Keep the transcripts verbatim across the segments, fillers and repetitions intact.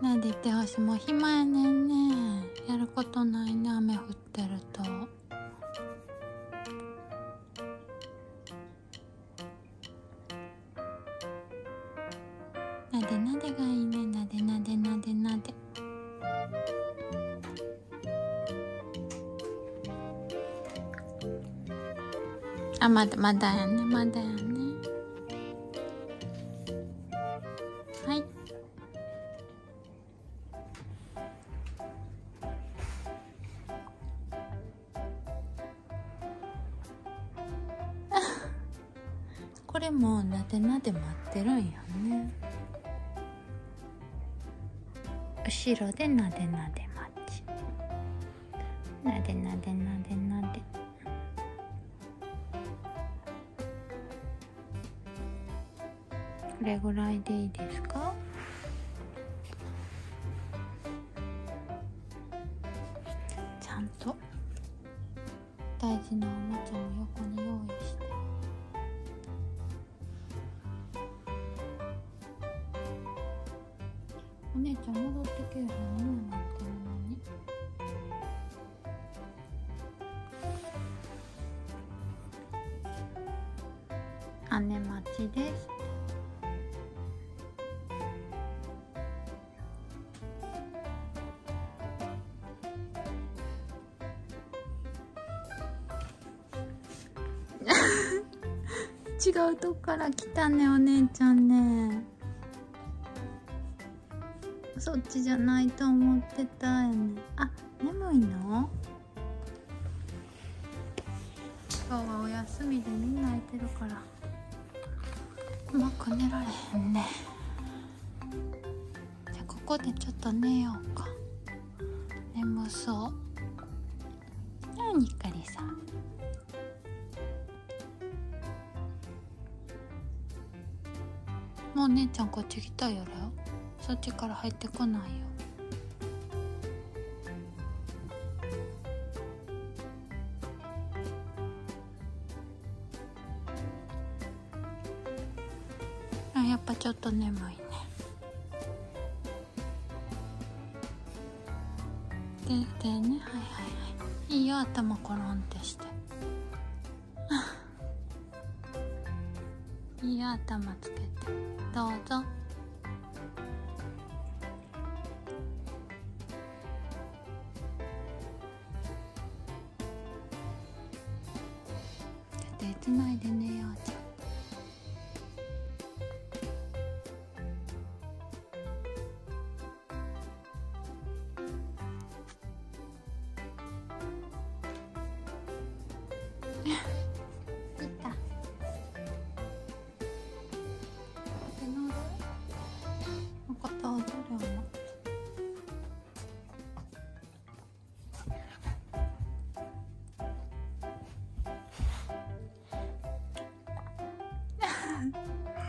なんで手足も暇やねんね。やることないね、雨降ってると。なでなでがいいね。なでなでなでなで。あ、まだまだやね、まだやね。はい。これもなでなで待ってるんやね。後ろでなでなで待ち。なでなでなでなで。これぐらいでいいですか？ちゃんと大事なおもちゃを横に用意して。お姉ちゃん戻ってけえへんのなんていうのに。姉待ちです。違うとこから来たね、お姉ちゃんね。そっちじゃないと思ってたよね。あ、眠いの？今日はお休みでみんな空いてるからうまく寝られへんね。じゃあここでちょっと寝ようか。眠そう。なにかりさん。もう姉ちゃんこっち来たよらよ。そっちから入ってこないよ。あ、やっぱちょっと眠いね。で、でね、はいはいはい。いいよ、頭コロンってして。いいよ、頭つけて。どうぞ。手つないで寝よう。ちょっと。いた。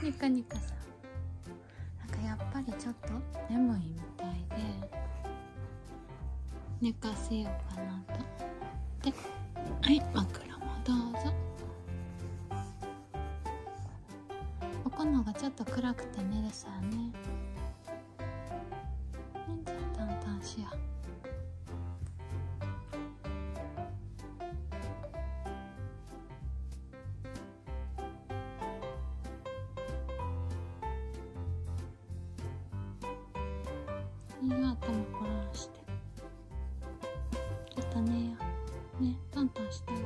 ニカニカさん、なんかやっぱりちょっと眠いみたいで寝かせようかなと。で、はい、枕もどうぞ。ここのがちょっと暗くて寝るさね。じゃあタンタンしよう。いいよ、頭こらして。ちょっと寝ようね。トントンして。